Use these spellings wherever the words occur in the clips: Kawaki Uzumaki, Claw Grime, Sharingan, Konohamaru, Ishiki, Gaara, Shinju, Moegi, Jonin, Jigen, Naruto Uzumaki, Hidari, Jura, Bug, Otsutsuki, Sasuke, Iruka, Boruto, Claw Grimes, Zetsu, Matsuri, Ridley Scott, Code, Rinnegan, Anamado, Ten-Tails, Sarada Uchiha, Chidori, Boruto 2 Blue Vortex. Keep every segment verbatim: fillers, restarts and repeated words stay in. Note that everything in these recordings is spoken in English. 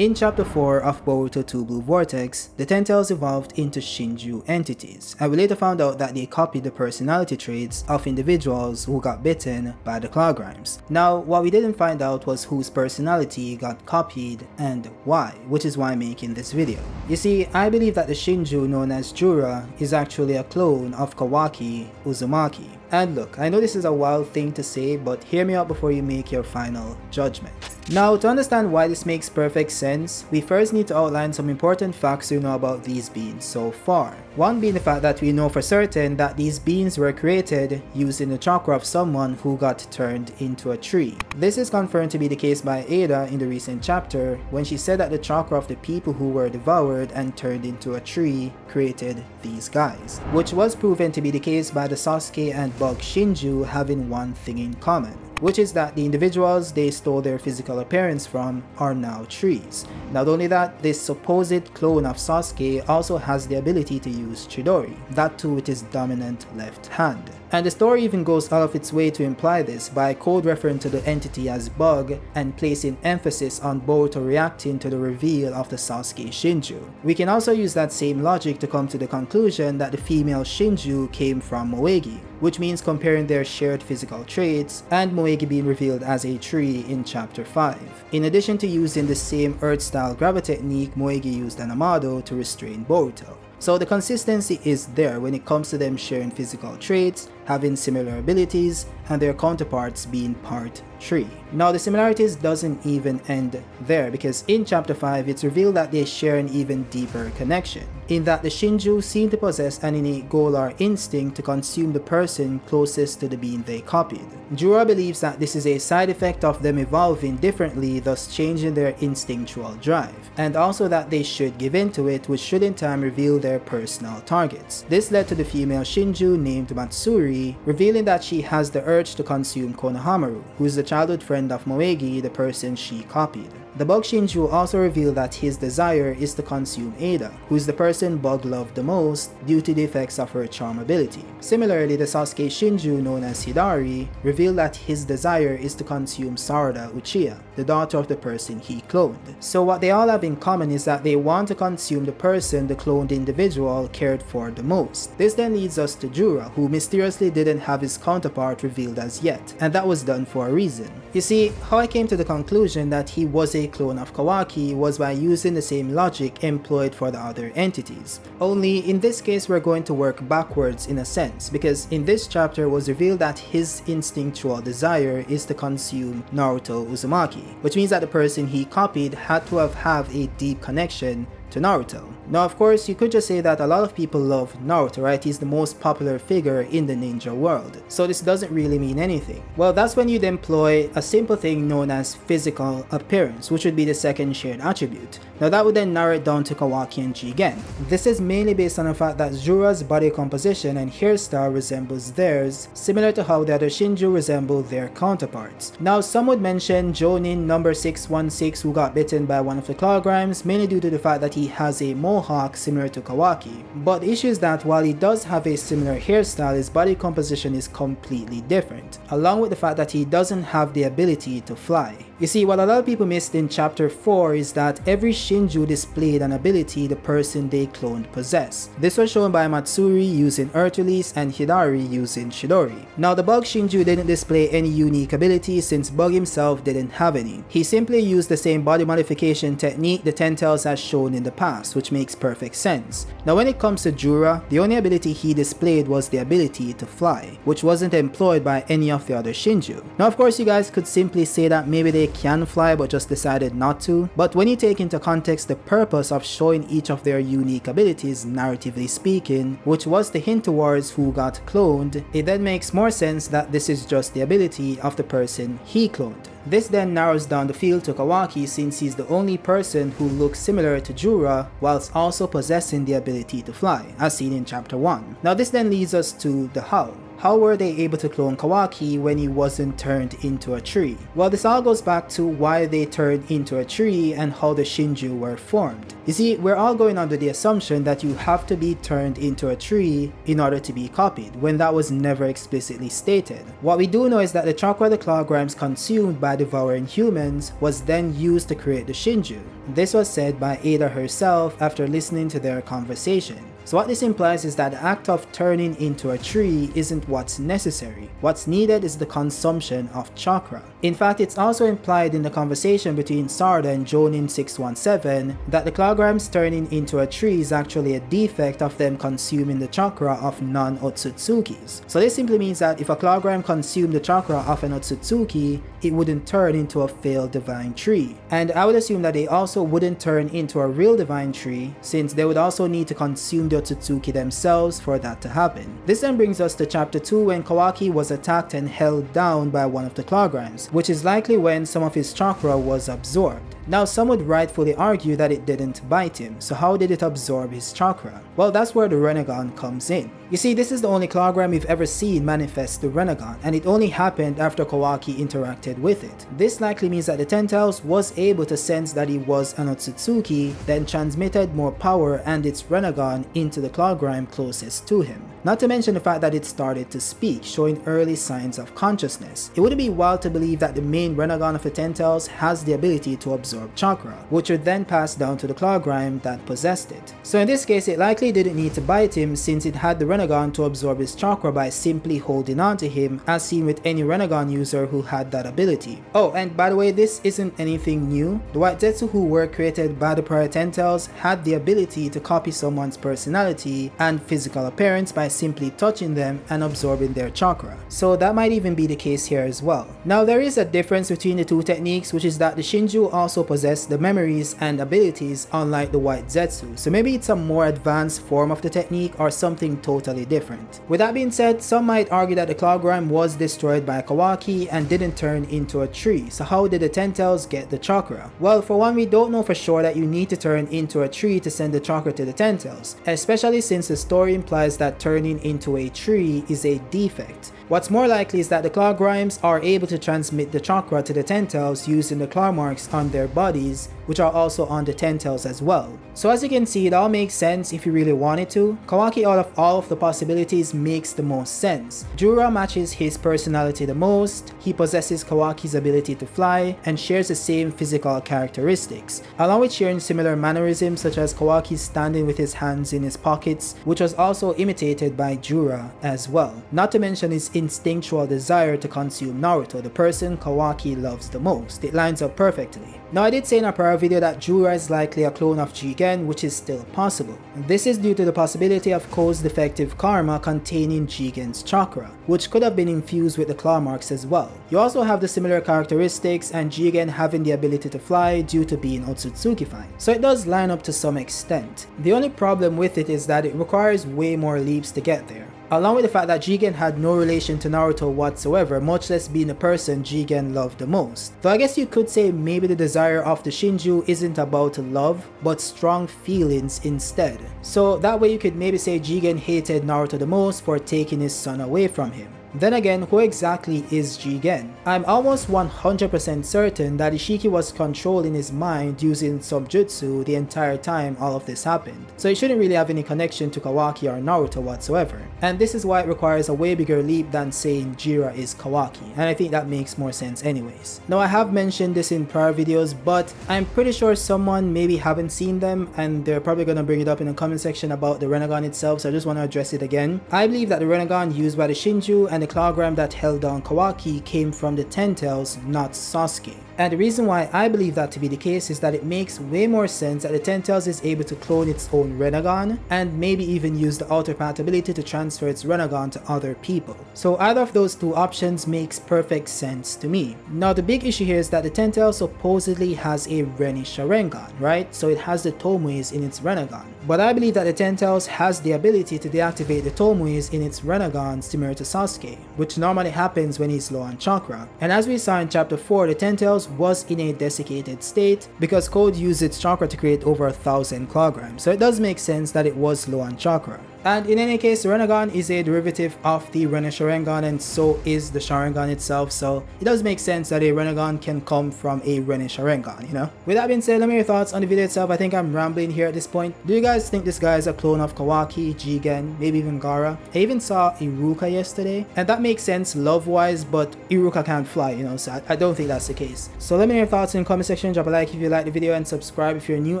In Chapter four of Boruto two Blue Vortex, the Ten-Tails evolved into Shinju entities, and we later found out that they copied the personality traits of individuals who got bitten by the Claw Grimes. Now, what we didn't find out was whose personality got copied and why, which is why I'm making this video. You see, I believe that the Shinju known as Jura is actually a clone of Kawaki Uzumaki. And look, I know this is a wild thing to say, but hear me out before you make your final judgment. Now, to understand why this makes perfect sense, we first need to outline some important facts we know about these beings so far. One being the fact that we know for certain that these beings were created using the chakra of someone who got turned into a tree. This is confirmed to be the case by Ada in the recent chapter, when she said that the chakra of the people who were devoured and turned into a tree created these guys, which was proven to be the case by the Sasuke and Bug Shinju having one thing in common, which is that the individuals they stole their physical appearance from are now trees. Not only that, this supposed clone of Sasuke also has the ability to use Chidori, that too with his dominant left hand. And the story even goes out of its way to imply this by Code referring to the entity as Bug and placing emphasis on Boruto reacting to the reveal of the Sasuke Shinju. We can also use that same logic to come to the conclusion that the female Shinju came from Moegi, which means comparing their shared physical traits and Moegi being revealed as a tree in chapter five. In addition to using the same earth-style gravity technique, Moegi used Anamado to restrain Boruto. So the consistency is there when it comes to them sharing physical traits, having similar abilities, and their counterparts being part tree. Now the similarities doesn't even end there, because in chapter five it's revealed that they share an even deeper connection, in that the Shinju seem to possess an innate goal or instinct to consume the person closest to the being they copied. Jura believes that this is a side effect of them evolving differently, thus changing their instinctual drive, and also that they should give in to it, which should in time reveal their personal targets. This led to the female Shinju named Matsuri, revealing that she has the urge to consume Konohamaru, who is the childhood friend of Moegi, the person she copied. The Bug Shinju also revealed that his desire is to consume Ada, who is the person Bug loved the most due to the effects of her charm ability. Similarly, the Sasuke Shinju known as Hidari revealed that his desire is to consume Sarada Uchiha, the daughter of the person he cloned. So what they all have in common is that they want to consume the person the cloned individual cared for the most. This then leads us to Jura, who mysteriously didn't have his counterpart revealed as yet, and that was done for a reason. You see, how I came to the conclusion that he was a A clone of Kawaki was by using the same logic employed for the other entities. Only in this case we're going to work backwards in a sense, because in this chapter was revealed that his instinctual desire is to consume Naruto Uzumaki, which means that the person he copied had to have had a deep connection to Naruto. Now of course you could just say that a lot of people love Naruto, right? He's the most popular figure in the ninja world, so this doesn't really mean anything. Well, that's when you'd employ a simple thing known as physical appearance, which would be the second shared attribute. Now that would then narrow it down to Kawaki and Jigen. This is mainly based on the fact that Jura's body composition and hairstyle resembles theirs, similar to how the other Shinju resemble their counterparts. Now some would mention Jonin number six one six, who got bitten by one of the Claw Grimes, mainly due to the fact that he He has a mohawk similar to Kawaki, but the issue is that while he does have a similar hairstyle, his body composition is completely different, along with the fact that he doesn't have the ability to fly. You see, what a lot of people missed in chapter four is that every Shinju displayed an ability the person they cloned possessed. This was shown by Matsuri using Earth Release and Hidari using Chidori. Now the Bug Shinju didn't display any unique ability, since Bug himself didn't have any. He simply used the same body modification technique the Ten-Tails has shown in the past, which makes perfect sense. Now when it comes to Jura, the only ability he displayed was the ability to fly, which wasn't employed by any of the other Shinju. Now of course you guys could simply say that maybe they can fly but just decided not to, but when you take into context the purpose of showing each of their unique abilities narratively speaking, which was the hint towards who got cloned, it then makes more sense that this is just the ability of the person he cloned. This then narrows down the field to Kawaki, since he's the only person who looks similar to Jura whilst also possessing the ability to fly, as seen in chapter one. Now this then leads us to the how. How were they able to clone Kawaki when he wasn't turned into a tree? Well, this all goes back to why they turned into a tree and how the Shinju were formed. You see, we're all going under the assumption that you have to be turned into a tree in order to be copied, when that was never explicitly stated. What we do know is that the chakra the Claw Grimes consumed by devouring humans was then used to create the Shinju. This was said by Ada herself after listening to their conversation. So what this implies is that the act of turning into a tree isn't what's necessary. What's needed is the consumption of chakra. In fact, it's also implied in the conversation between Sarada and Jonin six one seven that the Claw Grimes turning into a tree is actually a defect of them consuming the chakra of non-Otsutsukis. So this simply means that if a Claw Grime consumed the chakra of an Otsutsuki, it wouldn't turn into a failed divine tree. And I would assume that they also wouldn't turn into a real divine tree, since they would also need to consume the Otsutsuki themselves for that to happen. This then brings us to chapter two, when Kawaki was attacked and held down by one of the Claw Grimes, which is likely when some of his chakra was absorbed. Now, some would rightfully argue that it didn't bite him, so how did it absorb his chakra? Well, that's where the Rinnegan comes in. You see, this is the only Claw Grime we've ever seen manifest the Rinnegan, and it only happened after Kawaki interacted with it. This likely means that the Ten-Tails was able to sense that he was an Otsutsuki, then transmitted more power and its Rinnegan into the Claw Grime closest to him. Not to mention the fact that it started to speak, showing early signs of consciousness. It wouldn't be wild to believe that the main Rinnegan of the Ten-Tails has the ability to absorb chakra, which would then pass down to the Claw Grime that possessed it. So in this case, it likely didn't need to bite him, since it had the Rinnegan to absorb his chakra by simply holding on to him, as seen with any Rinnegan user who had that ability. Oh, and by the way, this isn't anything new. The White Zetsu who were created by the prior Ten-Tails had the ability to copy someone's personality and physical appearance by simply touching them and absorbing their chakra. So that might even be the case here as well. Now, there is a difference between the two techniques, which is that the Shinju also possess the memories and abilities, unlike the White Zetsu, so maybe it's a more advanced form of the technique or something totally different. With that being said, some might argue that the Claw Grime was destroyed by Kawaki and didn't turn into a tree, so how did the Ten-Tails get the chakra? Well, for one, we don't know for sure that you need to turn into a tree to send the chakra to the Ten-Tails, especially since the story implies that turning into a tree is a defect. What's more likely is that the Claw Grimes are able to transmit the chakra to the Ten-Tails using the claw marks on their bodies, which are also on the Ten-Tails as well. So as you can see, it all makes sense if you really wanted to. Kawaki, out of all of the possibilities, makes the most sense. Jura matches his personality the most, he possesses Kawaki's ability to fly, and shares the same physical characteristics, along with sharing similar mannerisms such as Kawaki standing with his hands in his pockets, which was also imitated by Jura as well. Not to mention his instinctual desire to consume Naruto, the person Kawaki loves the most. It lines up perfectly. Now, I did say in a prior video that Jura is likely a clone of Jigen, which is still possible. This is due to the possibility of Code's defective karma containing Jigen's chakra, which could have been infused with the claw marks as well. You also have the similar characteristics and Jigen having the ability to fly due to being Otsutsukified, so it does line up to some extent. The only problem with it is that it requires way more leaps to get there, along with the fact that Jigen had no relation to Naruto whatsoever, much less being the person Jigen loved the most. Though I guess you could say maybe the desire of the Shinju isn't about love, but strong feelings instead. So that way you could maybe say Jigen hated Naruto the most for taking his son away from him. Then again, who exactly is Jigen? I'm almost one hundred percent certain that Ishiki was controlling his mind using some jutsu the entire time all of this happened, so it shouldn't really have any connection to Kawaki or Naruto whatsoever. And this is why it requires a way bigger leap than saying Jira is Kawaki, and I think that makes more sense anyways. Now, I have mentioned this in prior videos, but I'm pretty sure someone maybe haven't seen them, and they're probably gonna bring it up in the comment section about the Rinnegan itself, so I just wanna address it again. I believe that the Rinnegan used by the Shinju and the Claw Grime that held down Kawaki came from the Ten-Tails, not Sasuke. And the reason why I believe that to be the case is that it makes way more sense that the Ten-Tails is able to clone its own Rinnegan, and maybe even use the outer path ability to transfer its Rinnegan to other people. So either of those two options makes perfect sense to me. Now, the big issue here is that the Ten-Tails supposedly has a Renny Sharingan, right? So it has the Tomoes in its Rinnegan. But I believe that the Ten-Tails has the ability to deactivate the Tomoes in its Rinnegan similar to Sasuke, which normally happens when he's low on chakra. And as we saw in chapter four, the Ten-Tails was in a desiccated state because Code used its chakra to create over a thousand Claw Grimes, so it does make sense that it was low on chakra. And in any case, Rinnegan is a derivative of the Rene Sharingan, and so is the Sharingan itself, so it does make sense that a Rinnegan can come from a Rene Sharingan, you know? With that being said, let me know your thoughts on the video itself. I think I'm rambling here at this point. Do you guys think this guy is a clone of Kawaki, Jigen, maybe even Gaara? I even saw Iruka yesterday, and that makes sense love-wise, but Iruka can't fly, you know, so I, I don't think that's the case. So let me know your thoughts in the comment section, drop a like if you liked the video, and subscribe if you're new,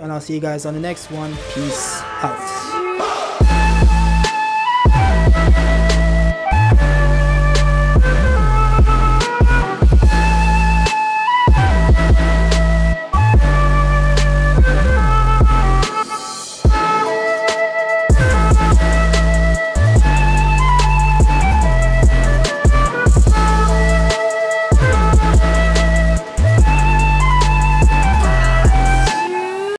and I'll see you guys on the next one. Peace out.